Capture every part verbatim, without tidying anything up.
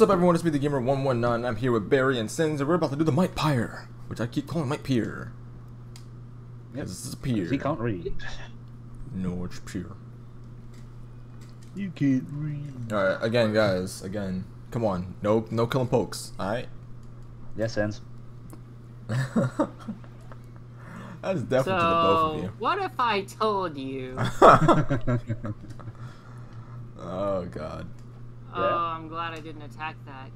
What's up everyone, it's me the Gamer one one nine, I'm here with Barry and Sins, and we're about to do the Might Pyre, which I keep calling Might Pyre. Yes, this is Pyre. He can't read. No, it's Pyre. You can't read. Alright, again guys, again. Come on, no no killing pokes, alright? Yes, Sins. That's definitely so, to the both of you. What if I told you? Oh god. Yeah. Oh, I'm glad I didn't attack that.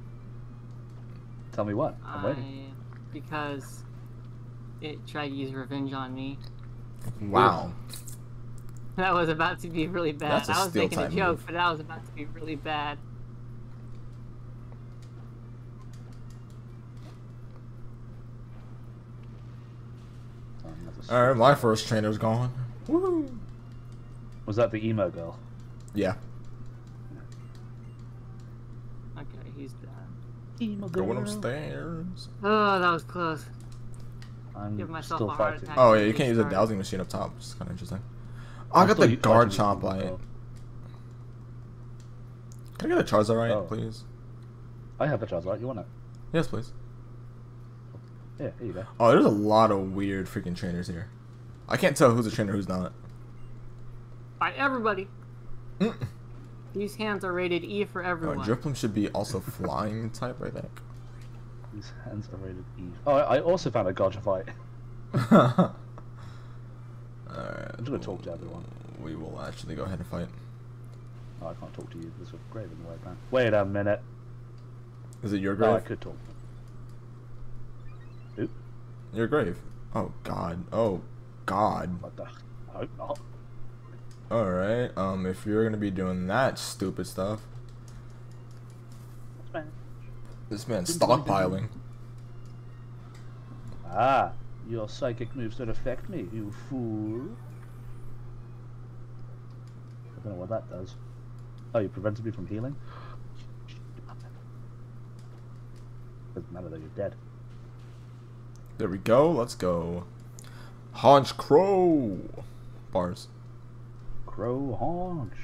Tell me what? I'm I, waiting. Because it tried to use revenge on me. Wow. That was about to be really bad. That's a I was making a joke, move. But that was about to be really bad. Alright, my first trainer's gone. Woo! Was that the emo girl? Yeah. He's done. Going upstairs. Oh, that was close. I'm Give myself still a heart attack. Oh yeah, you can't use a dowsing machine up top. It's kind of interesting. Oh, I got the guard chomp by it. Can I get a Charizard, oh. please? I have a Charizard. You want it? Yes, please. Yeah, here you go. Oh, there's a lot of weird freaking trainers here. I can't tell who's a trainer, who's not. By everybody. Mm. These hands are rated E for everyone. Oh, Drifloom should be also flying type, I think. These hands are rated E. Oh, I also found a Godgevite. Alright. I'm just gonna talk to everyone. We will actually go ahead and fight. Oh, I can't talk to you. This is grave in the way, man. Wait a minute. Is it your grave? No, I could talk. Oop. Your grave. Oh, God. Oh, God. What the? I hope not. Alright, um, if you're gonna be doing that stupid stuff. This man's stockpiling. Ah, your psychic moves don't affect me, you fool. I don't know what that does. Oh, you prevented me from healing? Doesn't matter though, you're dead. There we go, let's go. Haunch Crow! Bars. Crow haunch.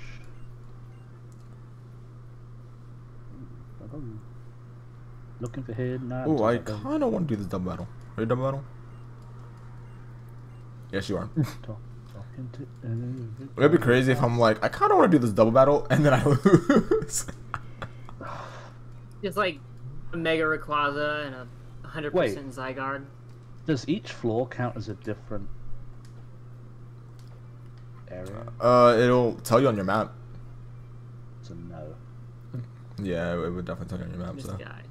Looking for head. Oh, I kind of want to do this double battle. Are you double battle? Yes, you are. It'd be crazy if I'm like, I kind of want to do this double battle, and then I lose. It's like a Mega Rayquaza and a hundred percent Zygarde. Does each floor count as a different? Area? Uh, it'll tell you on your map. So no. Yeah, it would definitely tell you on your map. This so. guy.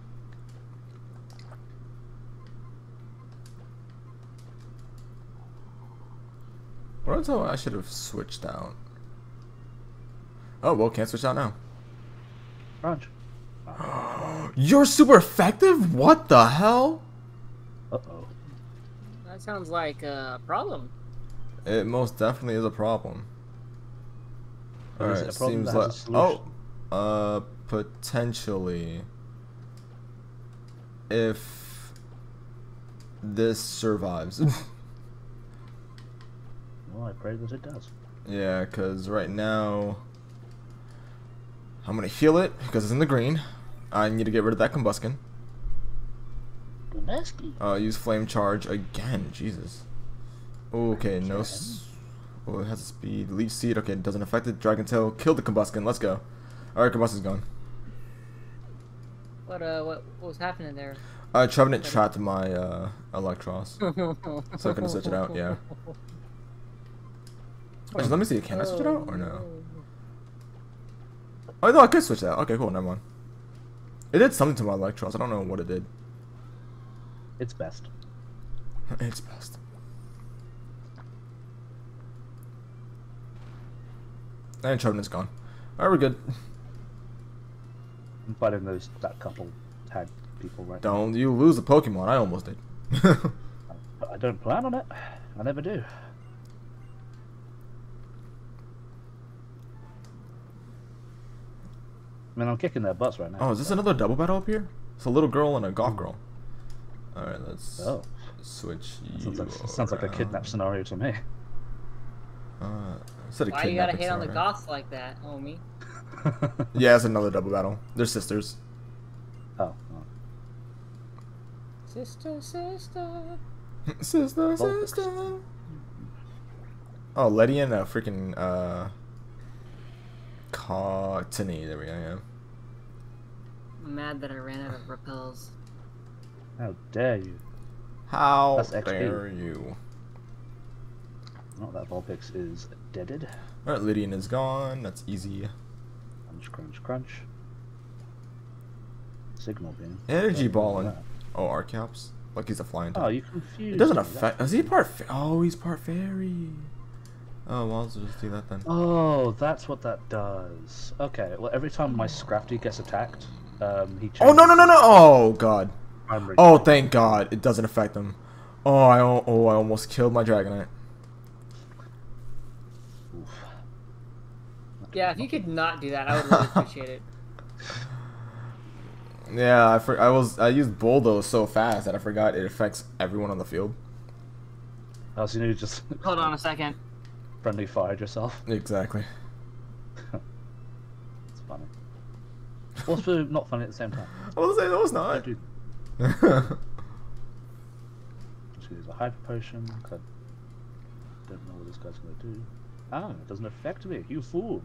What else? I should have switched out. Oh well, can't switch out now. Roger. You're super effective. What the hell? Uh oh. That sounds like a problem. It most definitely is a problem. Alright, it seems like... Oh! Uh, potentially. If... this survives. Well, I pray that it does. Yeah, because right now... I'm going to heal it, because it's in the green. I need to get rid of that Combuskin. Combuskin? Uh, use Flame Charge again, Jesus. Okay, no. S oh, it has a speed. Leaf Seed. Okay, it doesn't affect it. Dragon Tail. Kill the Combuskin. Let's go. Alright, Combuskin's gone. What, uh, what, what was happening there? Uh, Trevenant trapped my, uh, Electros. So I couldn't switch it out, yeah. Wait, let me see. Can I switch it out or no? Oh, no, I could switch it out. Okay, cool. Never mind. It did something to my Electros. I don't know what it did. It's best. It's best. And Trevenant's gone. Alright, we're good. I'm fighting those, that couple tag people right now. Don't you lose the Pokemon. I almost did. I don't plan on it. I never do. I mean, I'm kicking their butts right now. Oh, is this so. another double battle up here? It's a little girl and a golf girl. Alright, let's oh. switch you Sounds, like, sounds like a kidnap scenario to me. Uh, Why you gotta hate on the goths like that, homie? Yeah, it's another double battle. They're sisters. Oh. oh. Sister, sister. sister, sister. Oh, Letty and uh, freaking uh, Cottony. There we go. Yeah. I'm mad that I ran out of repels. How dare you? How dare you? Oh, that Vulpix is deaded. Alright, Lydian is gone. That's easy. Crunch, crunch, crunch. Signal beam. Energy ball and... Oh, Archaeops. Like he's a flying type. Oh, you confused. It doesn't affect... Is he part... Fa oh, he's part fairy. Oh, well, I'll just do that then. Oh, that's what that does. Okay, well, every time my Scrafty gets attacked, um, he changes... Oh, no, no, no, no! Oh, God. Oh, thank God. It doesn't affect him. Oh, I, oh, I almost killed my Dragonite. Yeah, if you could not do that, I would really appreciate it. Yeah, I for, I was I used Bulldoze so fast that I forgot it affects everyone on the field. Oh, so you need to just hold on a second. Friendly fired yourself. Exactly. It's funny. Also not funny at the same time. I was saying that was not. She uses a hyper potion. I don't know what this guy's gonna do. Ah, it doesn't affect me. You fool.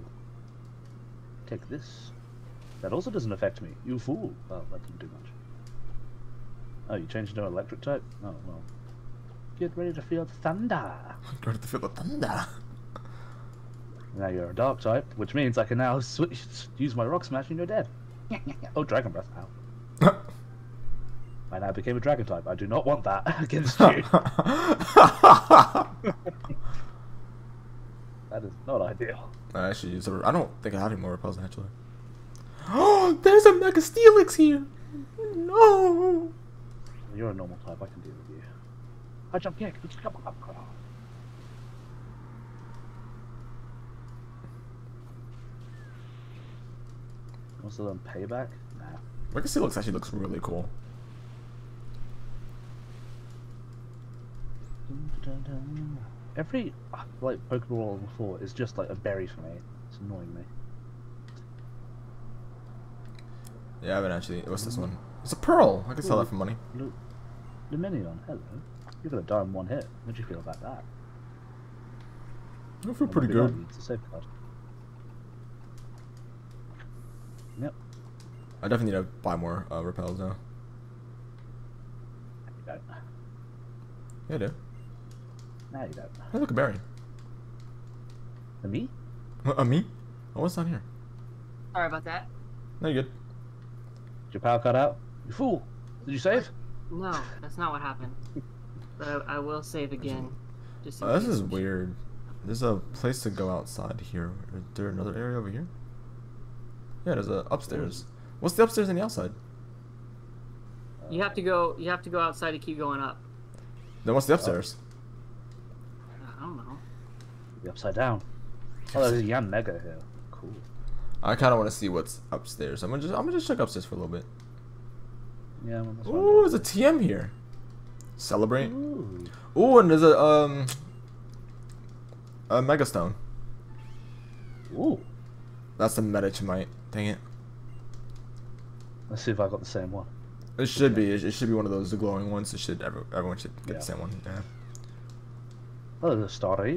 Take this. That also doesn't affect me. You fool. Well, that didn't do much. Oh, you changed to an electric type? Oh, well. Get ready to feel thunder. Get ready to feel the thunder. Now you're a dark type, which means I can now switch, use my rock smash and you're dead. Oh, dragon breath. Ow. I now became a dragon type. I do not want that against you. That is not ideal. I should use a, I don't think I have any more repels actually. Oh, there's a Mega Steelix here! No! You're a normal type, I can deal with you. I jump kick, it's come up. Also then payback? Nah. Mega Steelix actually looks really cool. Dun, dun, dun. Every like Pokeball before is just like a berry for me. It's annoying me. Yeah, I haven't actually. What's this one? It's a pearl. I could sell that for money. Look, Dominion. Hello. You're gonna die in one hit. What do you feel about that? I feel pretty good. It's a safe card. Yep. I definitely need to buy more uh, repels now. You don't. Yeah, I do. No, you don't. Hey, look, a berry. A me? A me? Oh, what's down here? Sorry about that. No, you're good. Did your power cut out? You fool! Did you save? No, that's not what happened. But I, I will save again. Just oh, this is weird. There's a place to go outside here. Is there another area over here? Yeah, there's a upstairs. What's the upstairs and the outside? You have to go. You have to go outside to keep going up. Then what's the upstairs? Oh. I don't know. Be upside down. Oh, there's a Yam Mega here. Cool. I kind of want to see what's upstairs. I'm gonna just, I'm gonna just check upstairs for a little bit. Yeah. I'm ooh, there's a T M here. Celebrate. Ooh. Ooh, and there's a um a Mega Stone. Ooh. That's a Metachmite. Dang it. Let's see if I got the same one. It should okay. be. It should be one of those glowing ones. It should. Everyone should get yeah. the same one. Yeah. Oh, there's a story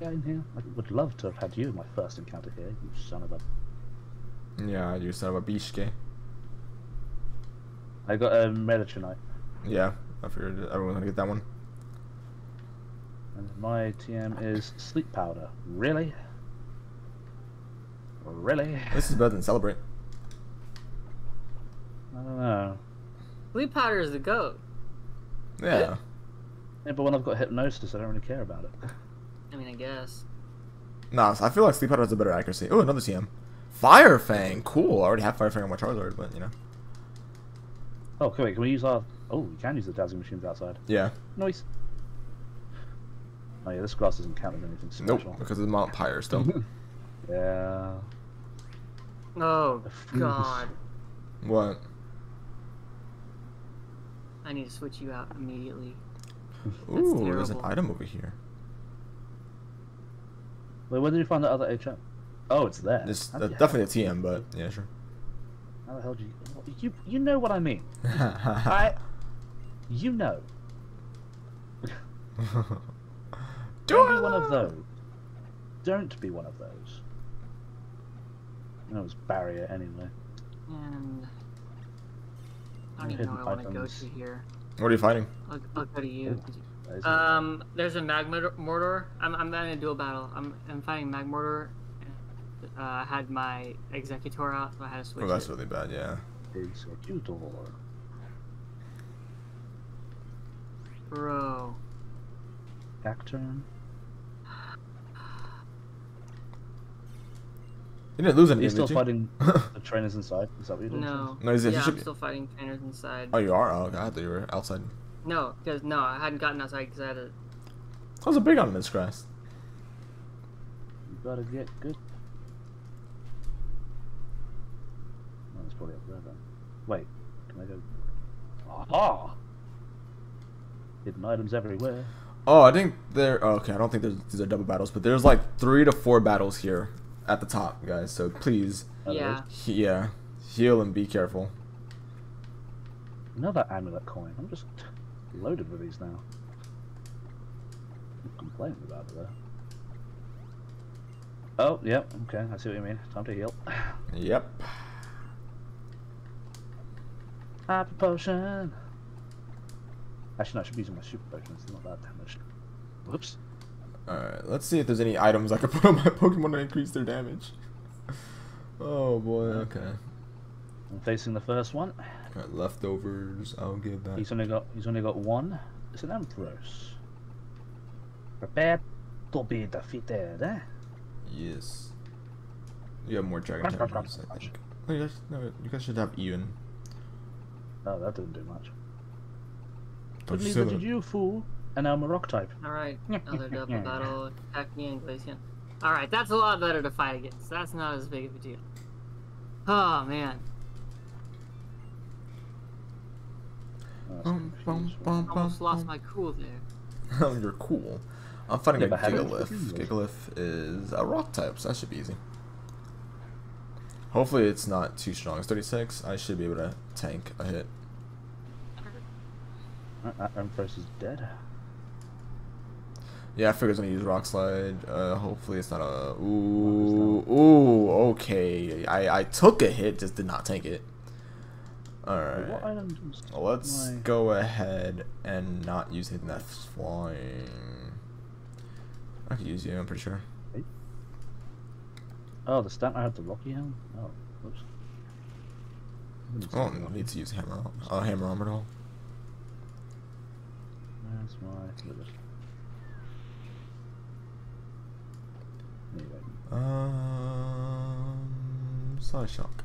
in here. I would love to have had you in my first encounter here, you son of a... Yeah, you son of a bishke. I got a Metachmite. Yeah, I figured everyone's gonna get that one. And my T M is Sleep Powder. Really? Really? This is better than Celebrate. I don't know. Sleep Powder is the goat. Yeah. yeah. Yeah, but when I've got hypnosis, I don't really care about it. I mean, I guess. Nah, I feel like Sleep Powder has a better accuracy. Oh, another T M. Fire Fang! Cool, I already have Fire Fang on my Charizard, but, you know. Oh, wait, can we use our... Oh, we can use the Dazzling Machines outside. Yeah. Nice. Oh, yeah, this grass doesn't count as anything special. Nope, because it's Mount Pyre still. Yeah. Oh, God. What? I need to switch you out immediately. Ooh, there's an item over here. Wait, where did you find the other H M? Oh, it's there. It's definitely a T M, but yeah, sure. How the hell do you... You, you know what I mean. I... You know. Don't be one of those. Don't be one of those. That was barrier anyway. And... I don't even know where I want to go to here. What are you fighting? I'll, I'll go to you. Oh, um, there's a Magmortar. I'm, I'm not in a dual battle. I'm, I'm fighting Magmortar. Uh, I had my Executor out, so I had to switch. Oh, that's it. Really bad, yeah. Executor. Bro. Back turn. You didn't lose anything, You're still did you? fighting the trainers inside? Is that what you're doing? No. no yeah, I'm be... still fighting trainers inside. Oh, you are? Oh, God, I thought you were outside. No, because no, I hadn't gotten outside because I had to... I was a big on this grass. You gotta get good. No, it's probably up there, then. Wait, can I go... Aha! Hidden items everywhere. Oh, I think there... Oh, okay, I don't think there's, these are double battles, but there's like three to four battles here. At the top, guys, so please, yeah, he, yeah, heal and be careful. Another amulet coin. I'm just loaded with these now. I'm complaining about it though. Oh, yep, yeah, okay, I see what you mean. Time to heal. Yep. Hyper potion. Actually, no, I should be using my super potion. It's not that damage. Whoops. Alright, let's see if there's any items I can put on my Pokemon to increase their damage. Oh boy, okay. I'm facing the first one. Alright, leftovers, I'll give that. He's only got he's only got one. It's an Ampharos. Prepare to be defeated, eh? Yes. You have more dragon type moves, I think. No, you guys, no, you guys should have even. Oh, that didn't do much. But neither did you, fool. And now I'm a rock type. Alright, another double battle, Acme and Glaceon. Alright, that's a lot better to fight against. That's not as big of a deal. Oh, man. Bum, bum, bum, I almost bum, lost bum. my cool there. Oh, you're cool. I'm fighting yeah, a Gigalith. Gigalith is a rock type, so that should be easy. Hopefully it's not too strong. It's thirty-six. I should be able to tank a hit. Ampharos is dead. Yeah, I figured I was gonna use Rock Slide. Uh, hopefully it's not a. Ooh, ooh, okay. I I took a hit, just did not take it. All right. Let's go ahead and not use Hidden F's flying. I could use you. I'm pretty sure. Oh, the stamp I had the Rocky Helm. Oh, whoops. I don't need to use Hammer. Oh, uh, Hammer Armor at all. That's my. Um, Side Shock.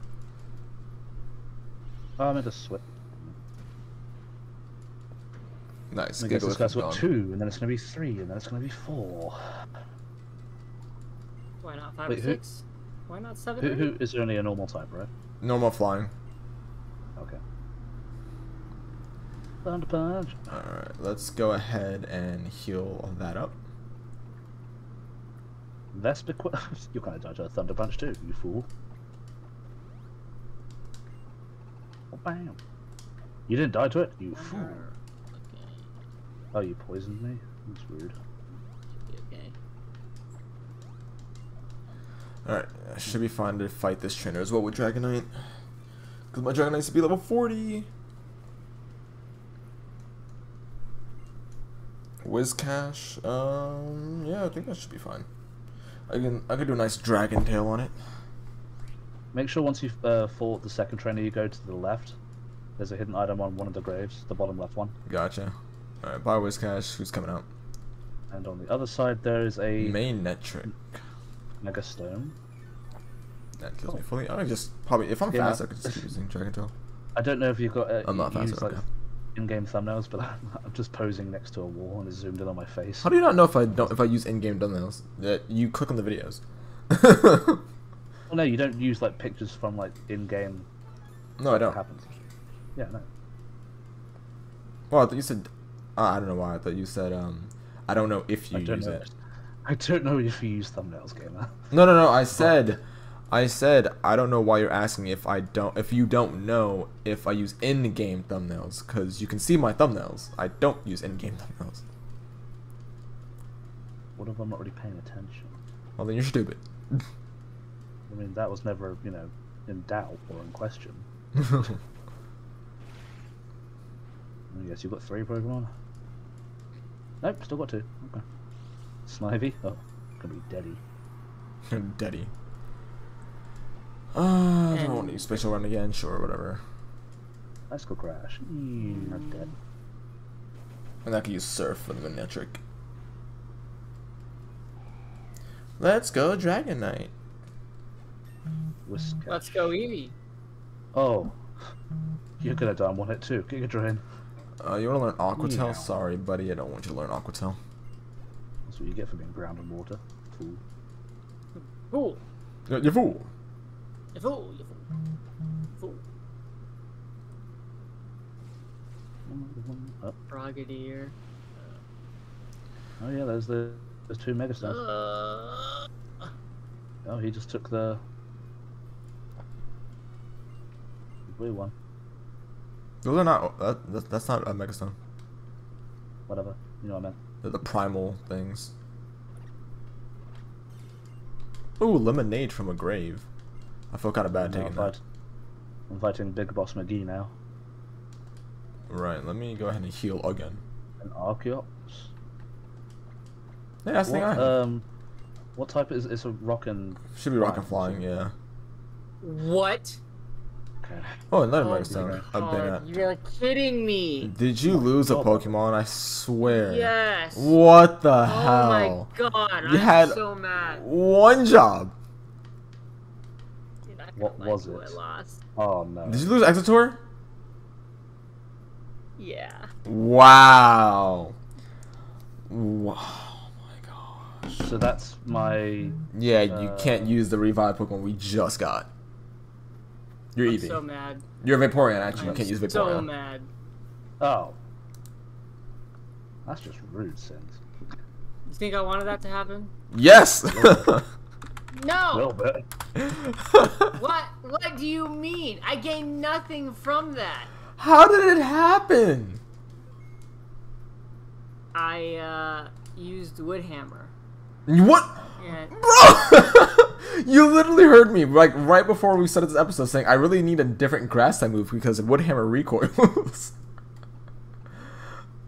Oh, I'm gonna switch. Nice. I guess it's gonna be two, and then it's gonna be three, and then it's gonna be four. Why not five Wait, or six? Who? Why not seven? Who, who is there only a normal type, right? Normal flying. Okay. Thunder punch. All right, let's go ahead and heal that up. Vespa Quill. You're gonna dodge a Thunder Punch too, you fool. Oh, bam. You didn't die to it, you fool. Okay. Oh, you poisoned me? That's rude. Okay. Alright, I should be fine to fight this trainer as well with Dragonite. Because my Dragonite should be level forty. Whizcash. Um, yeah, I think that should be fine. I can, I can do a nice dragon tail on it. Make sure once you uh, fought the second trainer, you go to the left. There's a hidden item on one of the graves, the bottom left one. Gotcha. Alright, bye Whizcash, who's coming out? And on the other side, there is a... Mainetric. Mega Stone. That kills cool. me fully. I don't just probably... If I'm yeah. fast, I could just keep using dragon tail. I don't know if you've got... Uh, I'm not fast, like, okay. in-game thumbnails, but I'm just posing next to a wall and it's zoomed in on my face. How do you not know if I don't if I use in-game thumbnails? That you click on the videos. Well, no, you don't use like pictures from like in-game. No, I don't. Happens. Yeah, no. Well, I thought you said. Uh, I don't know why. I thought you said. Um, I don't know if you I don't use know. it. I don't know if you use thumbnails, gamer. No, no, no. I said. I said I don't know why you're asking if I don't if you don't know if I use in-game thumbnails, because you can see my thumbnails. I don't use in-game thumbnails. What if I'm not really paying attention? Well, then you're stupid. I mean, that was never, you know, in doubt or in question. I guess you've got three Pokemon. Nope, still got two. Okay. Snivy? Oh, gonna be Deadly. Deadly. Uh, I don't want to use special run again, sure, whatever. Let's go crash. Mm, not dead. And I can use surf for the vanilla trick. Let's go Dragonite. Whisker. Let's go Eevee. Oh. You could have done one hit too. Giga Drain. Uh, you want to learn Aquatel? Yeah. Sorry, buddy, I don't want you to learn Aquatel. That's what you get for being ground in water. Fool. Fool. You fool. You fool. You fool. Fool. Frogadier. Oh yeah, there's the there's two Megastars. Uh... Oh, he just took the blue one. Those are not. That, that, that's not a Megastone. Whatever. You know what I meant. They're the primal things. Ooh, lemonade from a grave. I feel kind of bad no, taking I'm that. Fight. I'm fighting Big Boss McGee now. Right, let me go ahead and heal again. An Archaeops? Yeah, that's what, the thing I have. Um, what type is it's a rock and... Should be rock and flying, yeah. What? Oh, another oh Megastone. I've been at. You're kidding me. Did you lose a Pokemon? I swear. Yes. What the oh hell? Oh my god. You I'm had so mad. One job. Dude, I what like was it? I lost. Oh no. Did you lose Exotor? Yeah. Wow. Wow. Oh my gosh. So that's my. Yeah, uh, you can't use the revive Pokemon we just got. You're I'm Eevee. So mad. You're a Vaporeon, actually. You can't use Vaporeon. So mad. Oh. That's just rude, Sins. You think I wanted that to happen? Yes! No! A little bit. What? What do you mean? I gained nothing from that. How did it happen? I, uh, used Woodhammer. What? And bro! You literally heard me like right before we started this episode saying I really need a different grass type move because Woodhammer recoils.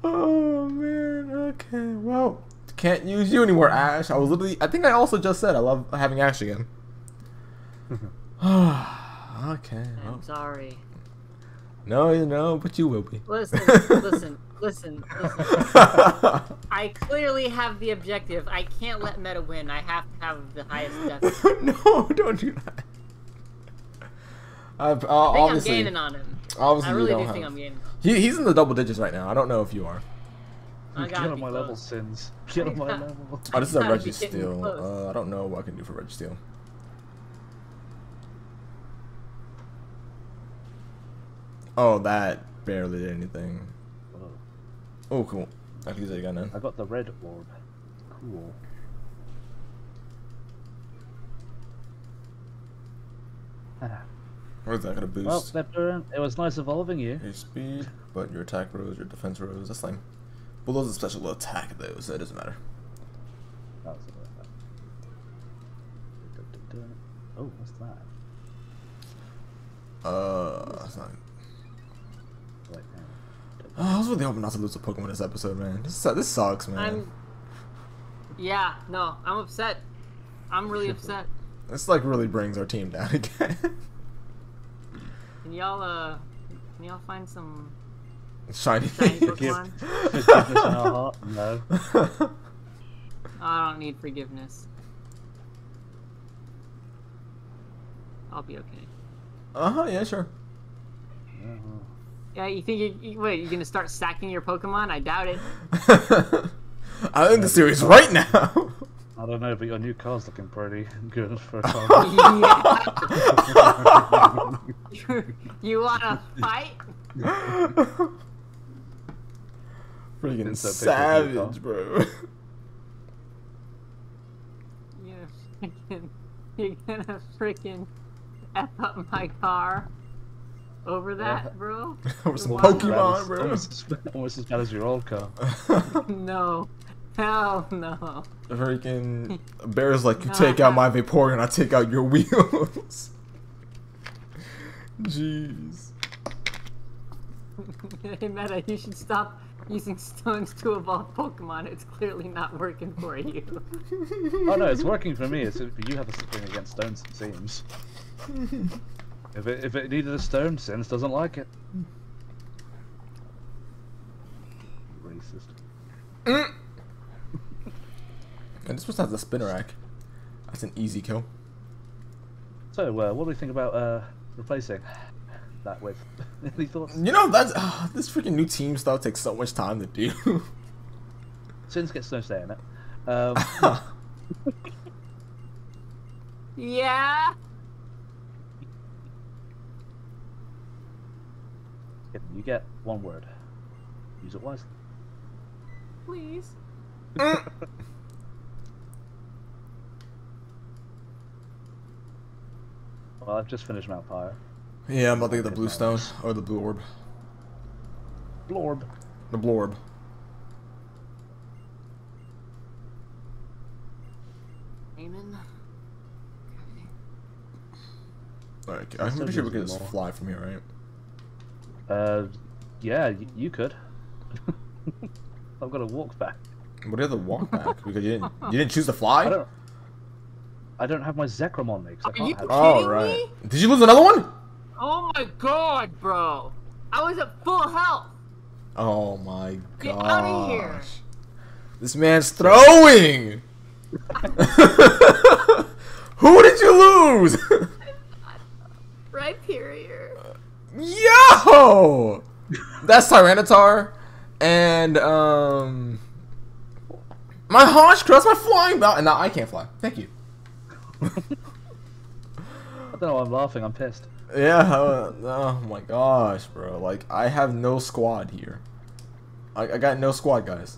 Oh man, okay, well, can't use you anymore, Ash. I was literally, I think I also just said I love having Ash again. Okay. Well. I'm sorry. No, you know, but you will be. Listen, listen, listen, listen. I clearly have the objective. I can't let meta win. I have to have the highest death. No, don't do that. I've, uh, I think I'm gaining on him. Obviously I really don't do have. think I'm gaining on him. He, he's in the double digits right now. I don't know if you are. I Get on my close. level, Sins. Get on my level. Oh, this is a Registeel. Uh, I don't know what I can do for Registeel. Oh, that barely did anything. Whoa. Oh, cool. I can use it again then. I got the red orb. Cool. Where's that gonna boost? Well, Scepter, it was nice evolving you. Your speed, but your attack rose, your defense rose. That's lame. Well, those are special attack though, so it doesn't matter. That was a oh, what's that? Uh, that's not. Oh, I was really hoping not to lose a Pokemon this episode, man. This, this sucks, man. I'm... Yeah, no, I'm upset. I'm really upset. This, like, really brings our team down again. Can y'all, uh... Can y'all find some... Shiny, shiny Pokemon? Forgiveness in our heart? No. I don't need forgiveness. I'll be okay. Uh-huh, yeah, sure. Uh-huh. Yeah, you think you, you wait? You're gonna start sacking your Pokemon? I doubt it. I own the series right now. I don't know, but your new car's looking pretty good for a car. You wanna fight? Freaking so savage, bro. Yeah, freaking You're gonna freaking F up my car over that, yeah. bro? Over some Pokemon, bro. Almost as, almost as bad as your old car. No. Hell no. The freaking bear's like, you no, take out my Vaporeon, I take out your wheels. Jeez. Hey, Meta, you should stop using stones to evolve Pokemon. It's clearly not working for you. Oh no, it's working for me. It's if you have a thing against stones, it seems. If it, if it needed a stone, Since doesn't like it. Racist. Mm. And this person has a spinner rack. That's an easy kill. So, uh, what do we think about uh, replacing that with? Any thoughts? You know, that's uh, this freaking new team style takes so much time to do. Since gets no say in it. Um, yeah. You get one word. Use it wisely. Please. Well, I've just finished Mount Pyre. Yeah, I'm about to get the blue stone. Or the blue orb. Blorb. The blorb. Amen. Alright, I'm pretty sure we can just fly from here, right? Uh, yeah, you, you could. I've got to walk back. What are the walk back? Because you didn't, you didn't choose to fly? I don't I don't have my Zekrom on me because I can't have it. Oh, right. Did you lose another one? Oh my god, bro. I was at full health. Oh my god. Get out of here. This man's throwing. Who did you lose? Rhyperior. Yo! That's Tyranitar. And, um. My Honchkrow, my flying belt. And now I can't fly. Thank you. I don't know why I'm laughing, I'm pissed. Yeah, uh, oh my gosh, bro. Like, I have no squad here. I, I got no squad, guys.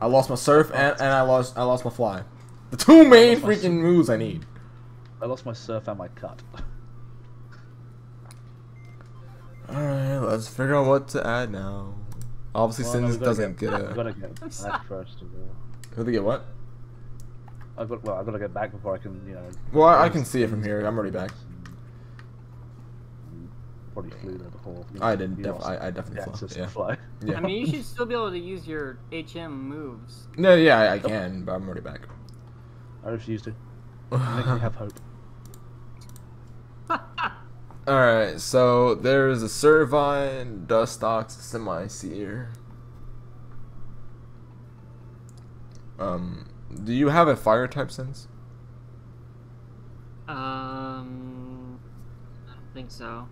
I lost my surf and, and I lost I lost my fly. The two main freaking moves I need. I lost my surf and my cut. Alright, let's figure out what to add now. Obviously, well, since no, it doesn't get, get a... gotta get back first of all. Gotta get what? I've got, well, I've got to get back before I can, you know... Well, I, I can see it from here. I'm already back. Probably flew there before. You know, I didn't. Def I, I definitely flew. Yeah. Fly. Yeah. I mean, you should still be able to use your H M moves. No, yeah, I, I can, but I'm already back. I refuse to. I think we have hope. Alright, so there's a Servine, Dustox, Semi-Seer. Um... Do you have a fire type sense? Um, I don't think so.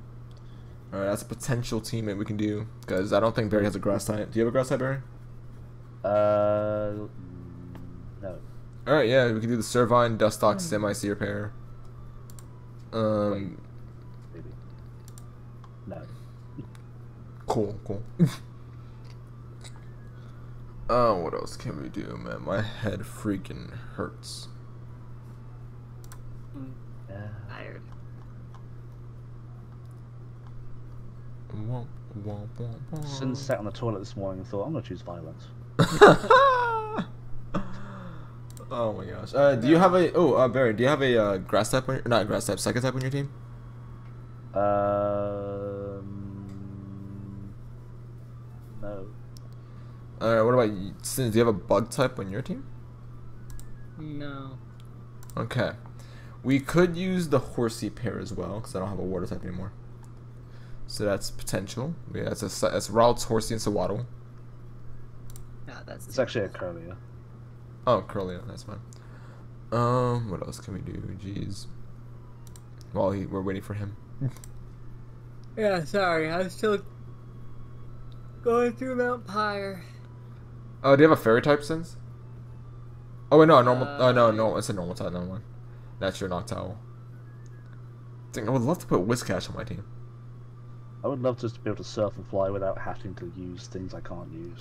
All right, that's a potential teammate we can do because I don't think Barry has a grass type. Do you have a grass type, Barry? Uh, no. All right, yeah, we can do the Servine, Dustox, Semi-Seer pair. Um, Wait, maybe. No. Cool, cool. Oh, what else can we do, man? My head freaking hurts. I'm tired. Sin sat on the toilet this morning and thought, I'm gonna choose violence. Oh my gosh. Uh, do you have a... Oh, uh, Barry, do you have a uh, grass type on your... Not grass type, psychic type on your team? Um... No. Alright, what about you? Sin, do you have a bug type on your team? No. Okay. We could use the horsey pair as well, because I don't have a water type anymore. So that's potential. Yeah, that's, a, that's Ralts, Horsey, and Sawaddle. No, that's it's actually a Curlia. Oh, Curlia, that's fine. Um, what else can we do? Jeez. While well, he, we're waiting for him. Yeah, sorry, I was still going through Mount Pyre. Oh, do you have a fairy type sense? Oh wait, no, a normal. Uh, oh no, no, it's a normal type. Never mind. That's your Noctowl. I think I would love to put Whiskash on my team. I would love just to be able to surf and fly without having to use things I can't use.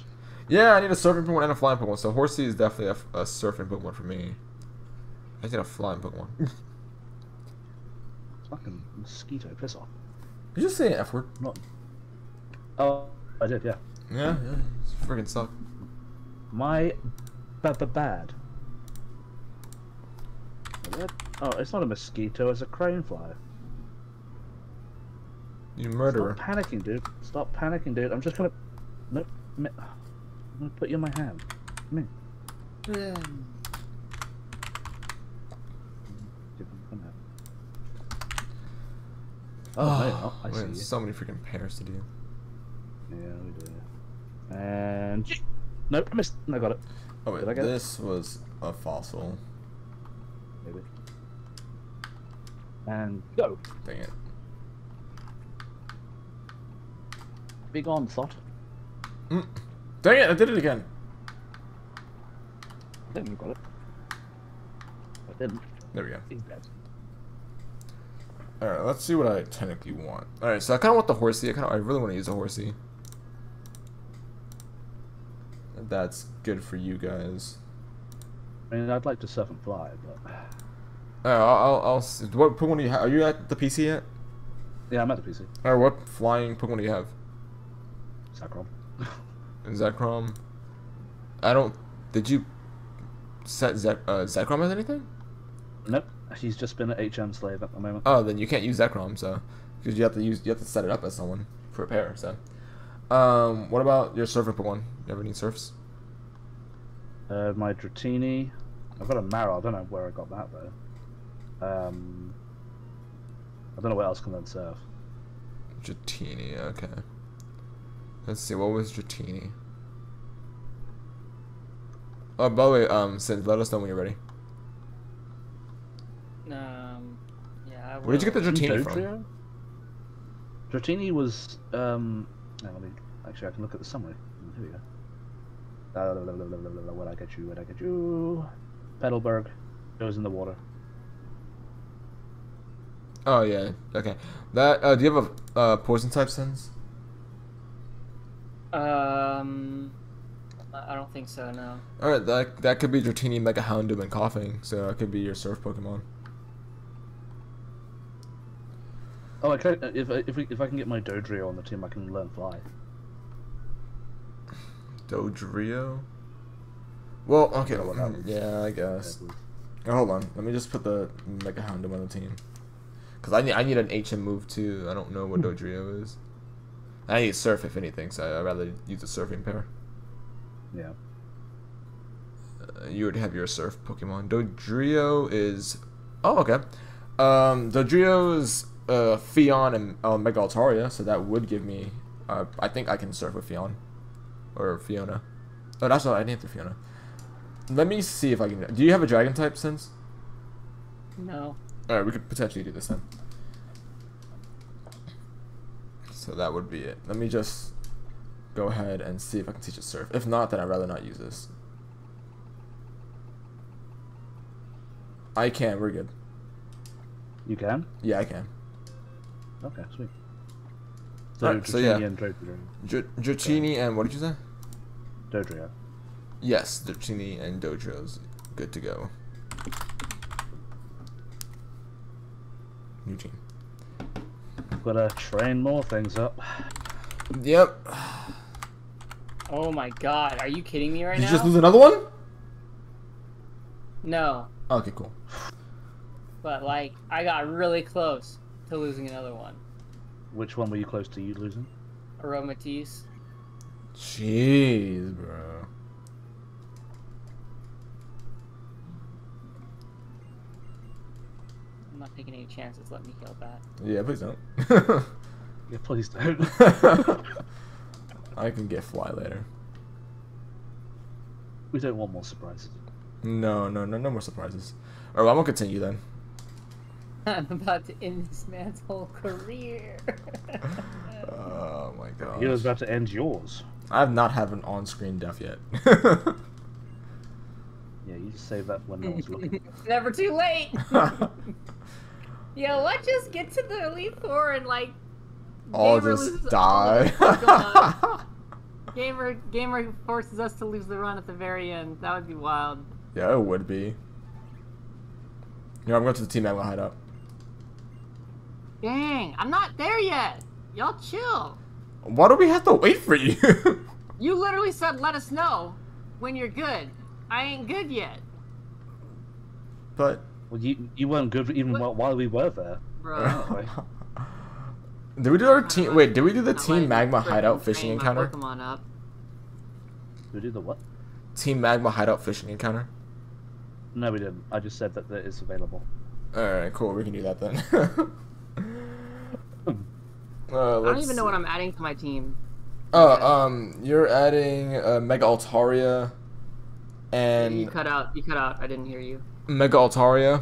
Yeah, I need a surfing Pokemon and a flying Pokemon. So Horsey is definitely a, a surfing Pokemon for me. I need a flying Pokemon. Fucking mosquito, piss off. Did you just say an F word? Not. Oh, I did, yeah. Yeah, yeah. It's freaking suck. My ba-ba-bad. Oh, it's not a mosquito, it's a crane fly. You murderer. Stop panicking, dude. Stop panicking, dude. I'm just gonna... No, I'm gonna put you in my hand. Come here. Oh, oh no, I see you. So many freaking pairs to do. Yeah, we do. And... Nope, I missed. I got it. Oh wait, Did I get this it? was a fossil. Maybe. And go. Dang it. Be gone, thought. Mm. Dang it! I did it again. I didn't got it. I didn't. There we go. He's dead. All right, let's see what I technically want. All right, so I kind of want the horsey. I kind of, I really want to use a horsey. That's good for you guys. I mean, I'd like to surf and fly, but. Oh, right, I'll, I'll, I'll. What Pokemon do you have? Are you at the P C yet? Yeah, I'm at the P C. All right, what flying Pokemon do you have? Zekrom. Zekrom. I don't. Did you set Zek, uh, Zekrom as anything? Nope. He's just been an H M slave at the moment. Oh, then you can't use Zekrom, so because you have to use you have to set it up as someone for a pair. So, um, what about your surfer Pokemon? You have any surfs? Uh, my Dratini. I've got a Marrow. I don't know where I got that though. Um, I don't know what else can then surf. Dratini. Okay. Let's see. What was Dratini? Oh, by the way, um, Sid, let us know when you're ready. Um, yeah, I Where did you get the Dratini from? Dratini was, um, no, let me, actually I can look at the summary. Here we go. Uh, where'd I get you, where'd I get you? Petalburg. It was in the water. Oh, yeah, okay. That, uh, do you have a uh, poison type sense? Um, I don't think so, no. Alright, that, that could be Dratini, Megahoundoom, and Coughing, so that could be your surf Pokemon. Oh, I can, if if we, if I can get my Dodrio on the team, I can learn fly. Dodrio. Well, okay. Yeah, I guess. Oh, hold on. Let me just put the Megahoundoom on the team. Cause I need I need an H M move too. I don't know what Dodrio is. I need surf if anything, so I'd rather use a surfing pair. Yeah. Uh, you already have your surf Pokemon. Dodrio is. Oh, okay. Um, Dodrio is. Uh, Fion and uh, Mega Altaria, so that would give me. Uh, I think I can surf with Fion, or Fiona. Oh, that's not. I named it Fiona. Let me see if I can. Do you have a Dragon type sense? No. All right, we could potentially do this then. So that would be it. Let me just go ahead and see if I can teach it surf. If not, then I'd rather not use this. I can. We're good. You can. Yeah, I can. Okay, sweet. So, right, Dratini so yeah, and Dodrio. Dratini and what did you say? Dodrio. Yes, Dratini and Dodrio's good to go. Eugene. Gotta train more things up. Yep. Oh my god, are you kidding me right now? Did you just lose another one? No. Okay, cool. But like, I got really close. To losing another one. Which one were you close to you losing? Aromatisse. Jeez, bro. I'm not taking any chances. Let me heal that. Yeah, please don't. Yeah, please don't. I can get fly later. We don't want more surprises. No, no, no, no more surprises. Alright, well, I'm gonna continue then. I'm about to end this man's whole career. Oh my god. He was about to end yours. I have not had an on-screen death yet. Yeah, you just save that when no one's looking. It's never too late! Yeah, let's just get to the Elite Four and like... All just die. All Gamer Gamer forces us to lose the run at the very end. That would be wild. Yeah, it would be. You know, I'm going to the team that will hide up. Dang, I'm not there yet. Y'all chill. Why do we have to wait for you? You literally said let us know when you're good. I ain't good yet. But well, you you weren't good even what? while we were there. Bro. Did we do our team? Wait, did we do the Team Magma hideout fishing encounter? Pokemon up. Did we do the what? Team Magma hideout fishing encounter. No, we didn't. I just said that that is available. All right, cool. We can do that then. uh, let's I don't even see. know what I'm adding to my team. Oh, okay. um, you're adding uh, Mega Altaria, and you cut out. You cut out. I didn't hear you. Mega Altaria.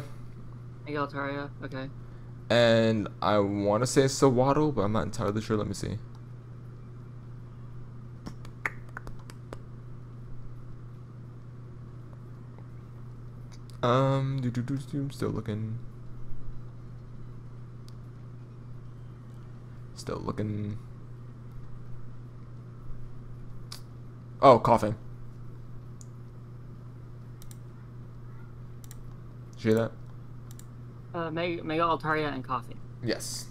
Mega Altaria. Okay. And I want to say Sawaddle, but I'm not entirely sure. Let me see. Um, do do do do. Still looking. Still looking. Oh, coughing. Did you hear that? Uh, Mega, Mega Altaria and Coffee. Yes.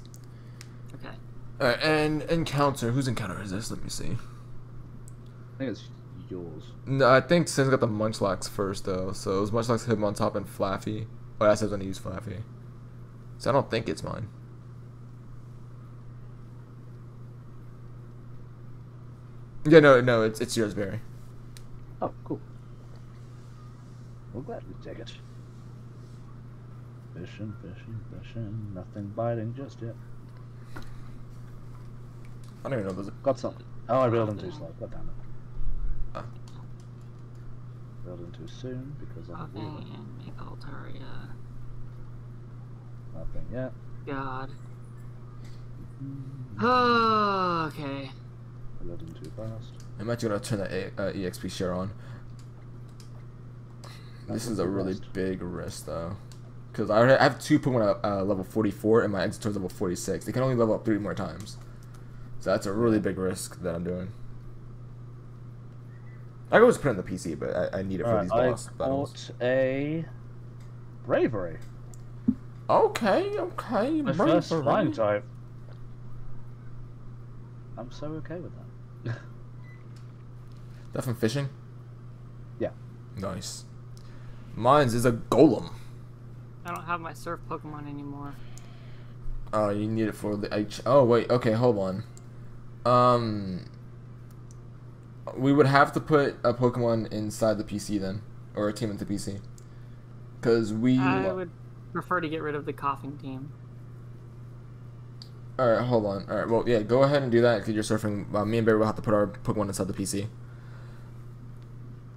Okay. Uh, and encounter. Whose encounter is this? Let me see. I think it's yours. No, I think Sin's got the Munchlax first, though. So it was Munchlax, Hitmontop, and Flaffy. Oh, I said I was going to use Flaffy. So I don't think it's mine. Yeah, no, no, it's, it's yours, Barry. Oh, cool. Well, glad we take it. Fishing, fishing, fishing, nothing biting just yet. I don't even know there's a... Got something. Oh, I reeled in too slow, god damn it. Uh. Reeled in too soon because I'm... Okay, and make Altaria. Nothing yet. God. Oh, okay. I reeled in too fast. I'm actually going to turn that uh, E X P share on. That this is a really best. big risk, though. Because I have two Pokemon uh, level forty-four and my Exitore's level forty-six. They can only level up three more times. So that's a really big risk that I'm doing. I could always put it on the P C, but I, I need it for right, these boss battles. I bought a Bravery. Okay, okay. My Bravery. First flying type. I'm so okay with that. That from fishing? Yeah. Nice. Mine's is a Golem. I don't have my surf Pokemon anymore. Oh, you need it for the H. Oh, wait. Okay, hold on. Um, we would have to put a Pokemon inside the P C then, or a team into P C, because we. I would prefer to get rid of the coughing team. All right, hold on. All right, well, yeah, go ahead and do that because you're surfing. Uh, me and Barry will have to put our Pokemon inside the P C.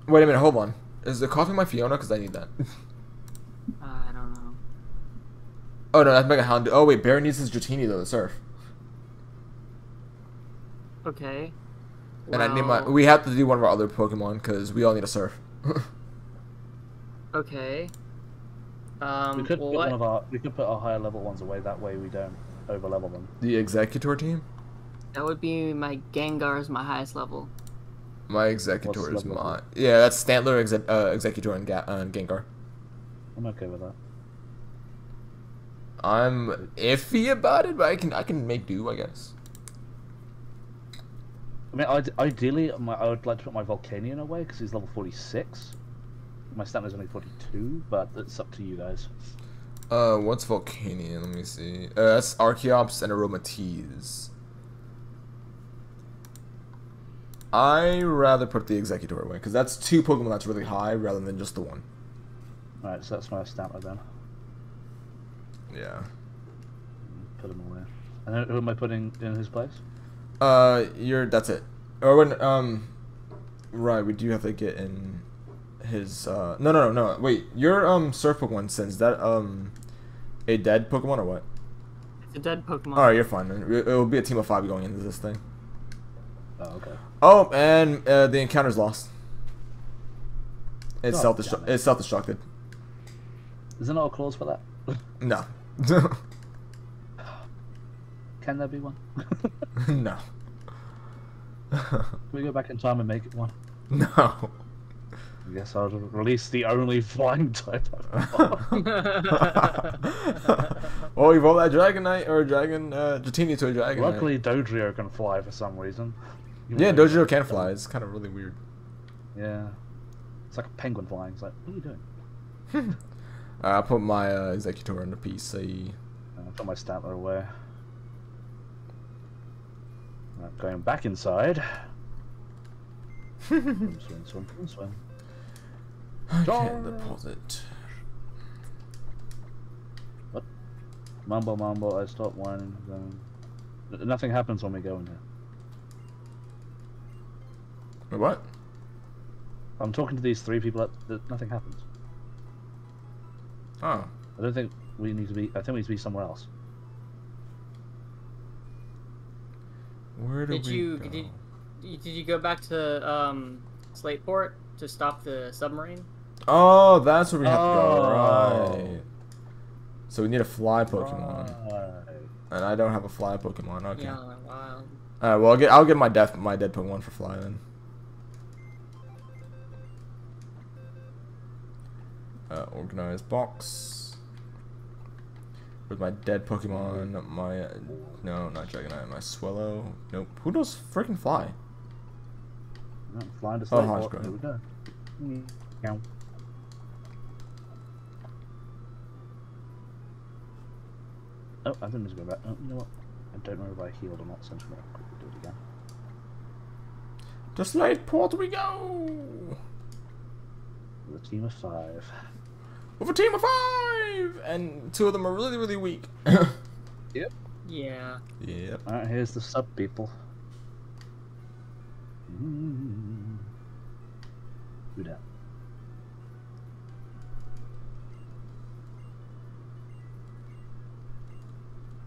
Wait a minute. Hold on. Is the coughing my Fiona? Because I need that. Oh no, that's Mega Hound. Oh wait, Baron needs his Dratini though to surf. Okay. And wow. I need my. We have to do one of our other Pokemon because we all need a surf. Okay. Um. We could well, put one of our. We could put our higher level ones away. That way we don't over level them. The Executor team. That would be my Gengar is my highest level. My Executor What's is my. Level? Yeah, that's Stantler, Exe uh, Executor, and Ga uh, Gengar. I'm okay with that. I'm iffy about it, but I can I can make do, I guess. I mean, I'd, ideally, my, I would like to put my Volcanion away because he's level forty-six. My Stamina's only forty-two, but it's up to you guys. Uh, what's Volcanion? Let me see. Uh, that's Archeops and Aromatisse. I rather put the Executor away because that's two Pokemon that's really high rather than just the one. All right, so that's my Stamina then. Yeah. Put him away. And who am I putting in his place? Uh, you're. That's it. Or when um, right. We do have to get in his. Uh, no, no, no, no. Wait, your um surf Pokemon sends that um, a dead Pokemon or what? It's a dead Pokemon. All right, you're fine. It will be a team of five going into this thing. Oh okay. Oh, and uh, the encounter's lost. It's oh, self-destruct. It. It's self-destructed. Is there not a clause for that? No. Can there be one? No. Can we go back in time and make it one? No. Yes, I'll release the only flying type I've got. Oh, you roll that Dragonite or Dragon uh, Dratini to a Dragonite. Luckily, Dodrio can fly for some reason. You yeah, Dodrio can fly. It's kind of really weird. Yeah. It's like a penguin flying. It's like, what are you doing? Alright, I'll put my uh, Executor on the P C. I'll put my Stantler away. Right, going back inside. Swim, swim, swim, swim, swim. I can't deposit. What? Mumble, mumble, I stopped whining. Then... Nothing happens when we go in there. What? I'm talking to these three people that nothing happens. Oh. I don't think we need to be... I think we need to be somewhere else. Where do did we you, go? Did you, did you go back to um, Slateport? To stop the submarine? Oh, that's where we have oh. to go. Right. So we need a fly Pokemon. Right. And I don't have a fly Pokemon. Okay. Yeah, wow. Alright, well I'll get I'll get my death my dead Pokemon for fly then. Uh, organized box. With my dead Pokemon, my uh, no, not Dragonite, my Swellow. Nope. Who does freaking fly? I'm flying to Slateport. Oh, Hodge, there we go. Yeah. Oh, I think he's going back. Oh, you know what? I don't know if I healed or not, so I'm just going to quickly do it again. To Slateport we go! With a team of five. With a team of five! And two of them are really, really weak. Yep. Yeah. Yep. Alright, here's the sub people. Mm-hmm. Do that.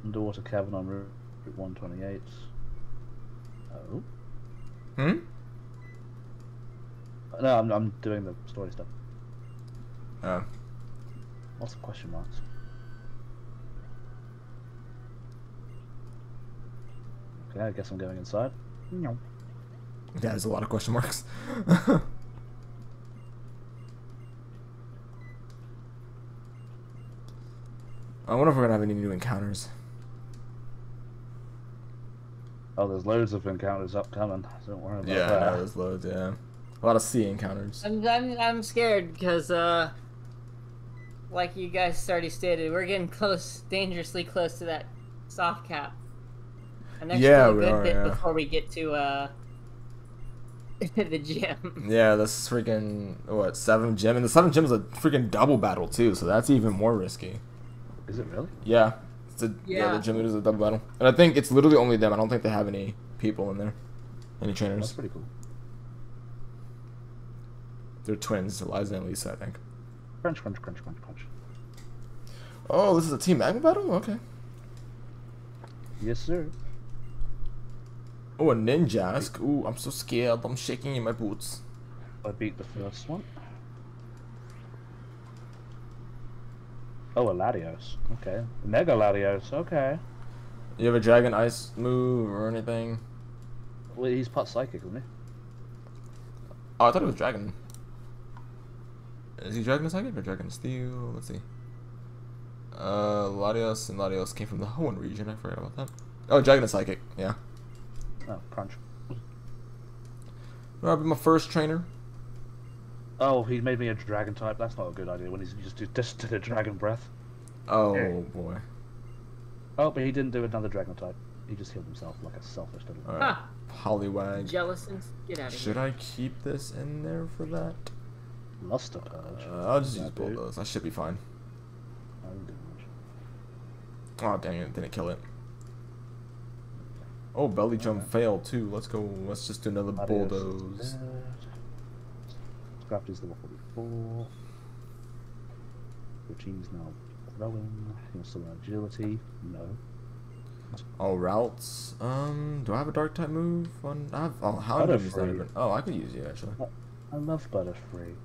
Underwater cavern on route one twenty-eight. Oh. Hmm? No, I'm, I'm doing the story stuff. Oh. Lots of question marks. Okay, I guess I'm going inside. No. Yeah, there's a lot of question marks. I wonder if we're gonna have any new encounters. Oh, there's loads of encounters upcoming. Don't worry about yeah, that. Yeah, there's loads. Yeah, a lot of sea encounters. I'm I'm, I'm scared because, uh, like you guys already stated, we're getting close, dangerously close to that soft cap, and that's yeah, still a good we are, bit yeah. before we get to uh. the gym. Yeah, that's freaking what seventh gym, and the seventh gym is a freaking double battle too, so that's even more risky. Is it really? Yeah, it's a, yeah. yeah. The gym is a double battle, and I think it's literally only them. I don't think they have any people in there, any trainers. That's pretty cool. They're twins, Eliza and Lisa, I think. Crunch, crunch, crunch, crunch, crunch. Oh, this is a team magma battle. Okay. Yes, sir. Oh, a Ninjask. Ooh, I'm so scared. I'm shaking in my boots. I beat the first one. Oh, a Latios. Okay. Mega Latios. Okay. You have a Dragon Ice move or anything? Well, he's part Psychic, isn't he? Oh, I thought it was Dragon. Is he Dragon Psychic or Dragon Steel? Let's see. Uh, Latios and Latios came from the Hoenn region. I forgot about that. Oh, Dragon Psychic. Yeah. Oh, crunch. I'll be my first trainer. Oh, he made me a dragon type. That's not a good idea when he's just, just did a dragon breath. Oh, yeah. Boy. Oh, but he didn't do another dragon type. He just healed himself like a selfish little... All right. Ah. Poliwag. Jealous and... Get out of here. Should I keep this in there for that? Luster Purge. Uh, I'll just yeah, use Bulldoze. I should be fine. Oh, dang it. Didn't kill it. Oh, belly jump okay. failed too. Let's go. Let's just do another Latios bulldoze. Scrafty's level forty-four. Your team's now throwing. You're still in agility. No. Oh, routes. Um, do I have a dark type move? One. I have. Oh, how do I use that? Even? Oh, I could use you actually. I love Butterfree.